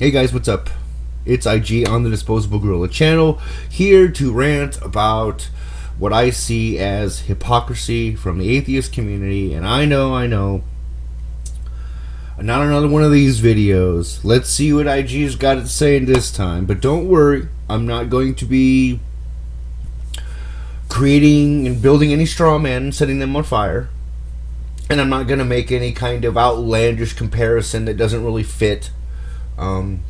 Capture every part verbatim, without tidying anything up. Hey guys, what's up? It's I G on the Disposable Gorilla channel, here to rant about what I see as hypocrisy from the atheist community. And I know, I know, not another one of these videos. Let's see what I G's got to say this time. But don't worry, I'm not going to be creating and building any straw man and setting them on fire. And I'm not going to make any kind of outlandish comparison that doesn't really fit. Um,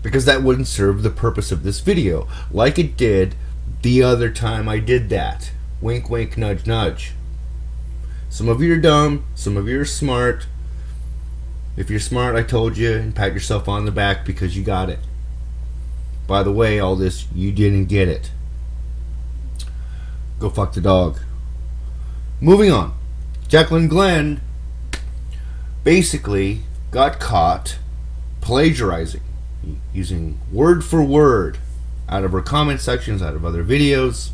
because that wouldn't serve the purpose of this video, like it did the other time I did that. Wink, wink, nudge, nudge. Some of you are dumb, some of you are smart. If you're smart, I told you, and pat yourself on the back because you got it. By the way, all this, you didn't get it. Go fuck the dog. Moving on. Jaclyn Glenn basically got caught plagiarizing, using word for word out of her comment sections, out of other videos,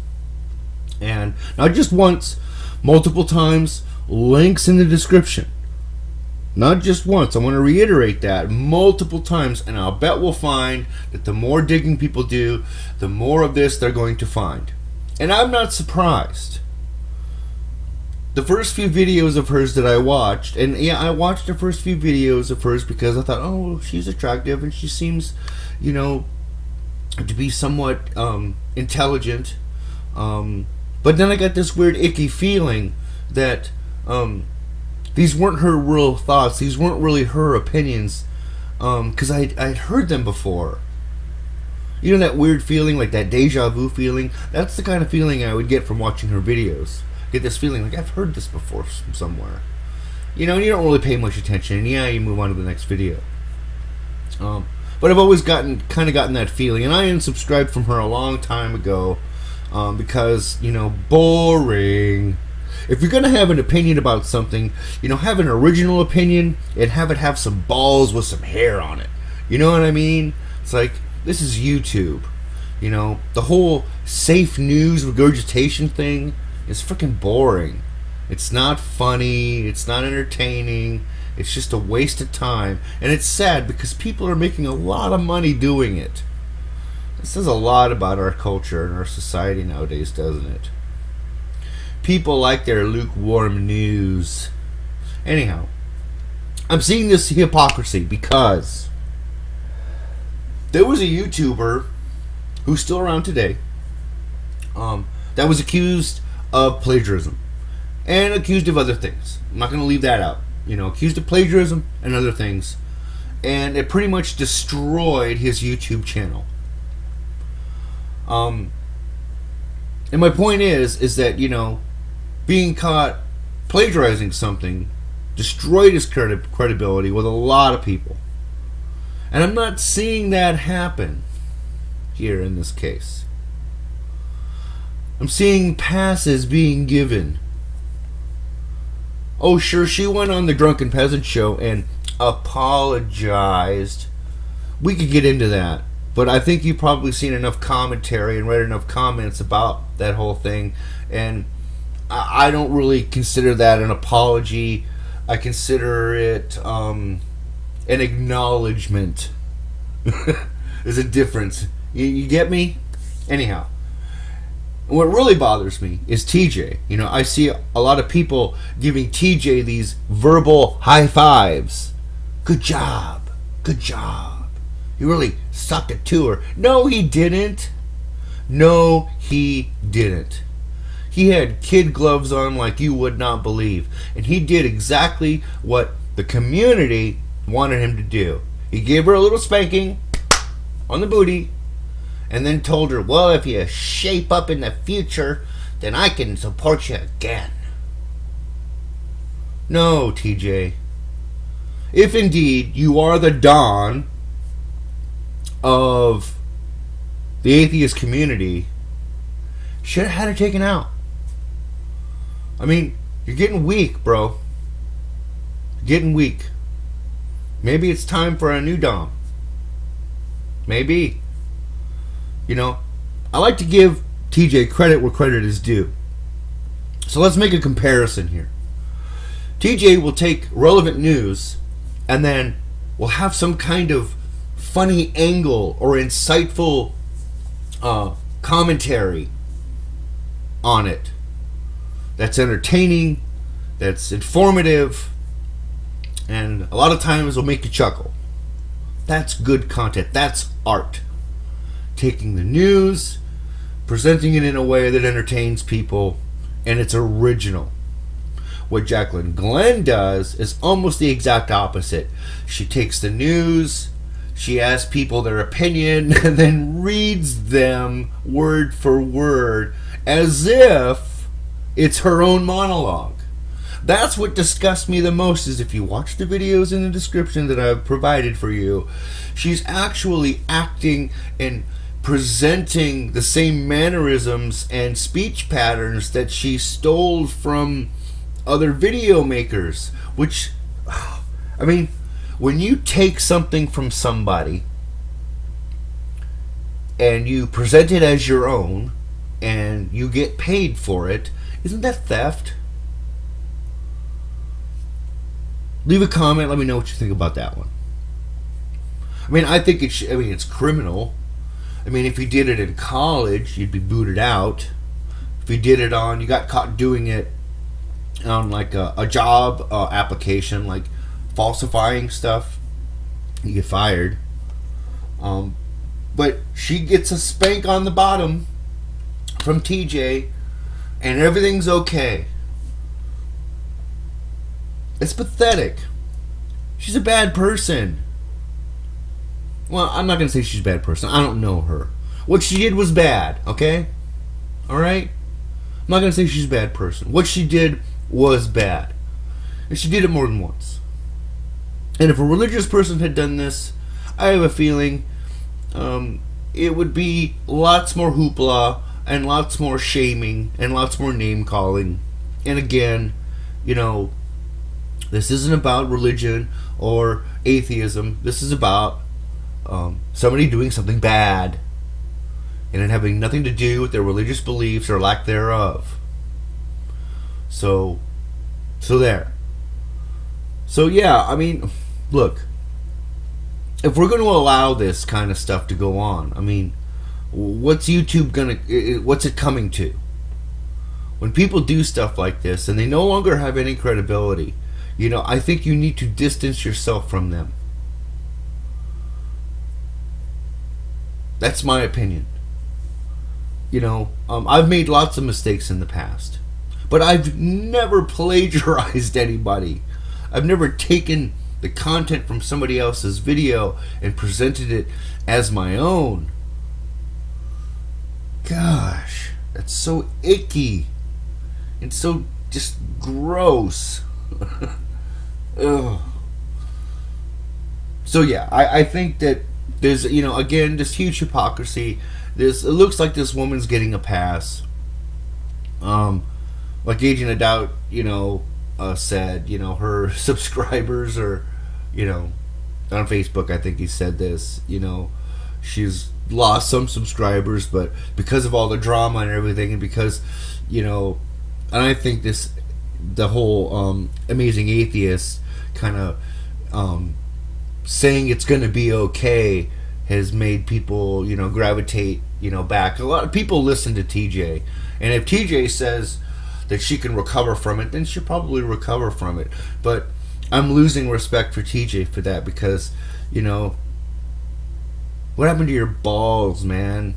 and not just once, multiple times. Links in the description. Not just once, I want to reiterate that, multiple times. And I'll bet we'll find that the more digging people do, the more of this they're going to find. And I'm not surprised. The first few videos of hers that I watched, and yeah, I watched the first few videos of hers because I thought, oh, she's attractive and she seems, you know, to be somewhat um, intelligent. Um, but then I got this weird icky feeling that um, these weren't her real thoughts. These weren't really her opinions, because um, I'd, I'd heard them before. You know, that weird feeling, like that deja vu feeling? That's the kind of feeling I would get from watching her videos. Get this feeling like I've heard this before from somewhere, you know, and you don't really pay much attention, and yeah, you move on to the next video. Um, but I've always gotten kind of gotten that feeling, and I unsubscribed from her a long time ago um, because, you know, boring. If you're gonna have an opinion about something, you know, have an original opinion and have it have some balls with some hair on it. You know what I mean? It's like, this is YouTube, you know, the whole safe news regurgitation thing. It's freaking boring. It's not funny. It's not entertaining. It's just a waste of time. And it's sad because people are making a lot of money doing it. This says a lot about our culture and our society nowadays, doesn't it? People like their lukewarm news. Anyhow, I'm seeing this hypocrisy because there was a YouTuber who's still around today um, that was accused of plagiarism and accused of other things. I'm not going to leave that out. You know, accused of plagiarism and other things, and it pretty much destroyed his YouTube channel. Um, and my point is, is that, you know, being caught plagiarizing something destroyed his credi- credibility with a lot of people, and I'm not seeing that happen here in this case. I'm seeing passes being given. Oh, sure, she went on the Drunken Peasant Show and apologized. We could get into that, but I think you've probably seen enough commentary and read enough comments about that whole thing, and I don't really consider that an apology. I consider it um, an acknowledgement. There's a difference. You, you get me? Anyhow. What really bothers me is T J. You know, I see a lot of people giving T J these verbal high fives. Good job. Good job. You really sucked it to her. No, he didn't. No, he didn't. He had kid gloves on like you would not believe. And he did exactly what the community wanted him to do. He gave her a little spanking on the booty, and then told her, well, if you shape up in the future, then I can support you again. No, T J. If indeed you are the Don of the atheist community, should have had her taken out. I mean, you're getting weak, bro. You're getting weak. Maybe it's time for a new Dom. Maybe. You know, I like to give T J credit where credit is due. So let's make a comparison here. T J will take relevant news and then will have some kind of funny angle or insightful uh, commentary on it that's entertaining, that's informative, and a lot of times will make you chuckle. That's good content. That's art. Taking the news, presenting it in a way that entertains people, and it's original. What Jaclyn Glenn does is almost the exact opposite. She takes the news, she asks people their opinion, and then reads them word for word as if it's her own monologue. That's what disgusts me the most, is if you watch the videos in the description that I've provided for you, she's actually acting and presenting the same mannerisms and speech patterns that she stole from other video makers, which, I mean, when you take something from somebody and you present it as your own and you get paid for it, isn't that theft? Leave a comment, let me know what you think about that one. I mean, I think it's, I mean, it's criminal. I mean, if you did it in college, you'd be booted out. If you did it on, you got caught doing it on like a, a job uh, application, like falsifying stuff, you get fired. Um, but she gets a spank on the bottom from T J, and everything's okay. It's pathetic. She's a bad person. Well, I'm not going to say she's a bad person. I don't know her. What she did was bad, okay? Alright? I'm not going to say she's a bad person. What she did was bad. And she did it more than once. And if a religious person had done this, I have a feeling um, it would be lots more hoopla and lots more shaming and lots more name-calling. And again, you know, this isn't about religion or atheism. This is about um, somebody doing something bad and it having nothing to do with their religious beliefs or lack thereof. So, so there. So yeah, I mean, look, if we're going to allow this kind of stuff to go on, I mean, what's YouTube going to, what's it coming to? When people do stuff like this and they no longer have any credibility, you know, I think you need to distance yourself from them. That's my opinion. You know, um, I've made lots of mistakes in the past, but I've never plagiarized anybody. I've never taken the content from somebody else's video and presented it as my own. Gosh, that's so icky. It's so just gross. Ugh. So yeah, I, I think that there's, you know, again, this huge hypocrisy. This, it looks like this woman's getting a pass. Um, like Agent of Doubt, you know, uh, said, you know, her subscribers are, you know, on Facebook, I think he said this, you know, she's lost some subscribers, but because of all the drama and everything, and because, you know, and I think this, the whole um, Amazing Atheist kind of um, saying it's going to be okay has made people, you know, gravitate, you know, back. A lot of people listen to T J, and if T J says that she can recover from it, then she'll probably recover from it. But I'm losing respect for T J for that, because, you know, what happened to your balls, man?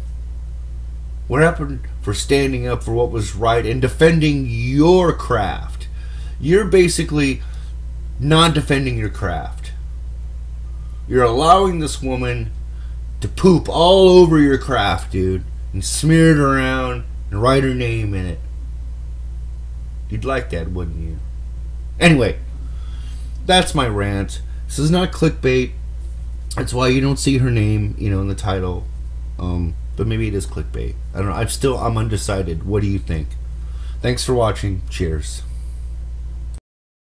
What happened for standing up for what was right and defending your craft? You're basically not defending your craft. You're allowing this woman to poop all over your craft, dude, and smear it around and write her name in it. You'd like that, wouldn't you? Anyway, that's my rant. This is not clickbait. That's why you don't see her name, you know, in the title. Um... But maybe it is clickbait. I don't know. I'm still, I'm undecided. What do you think? Thanks for watching. Cheers.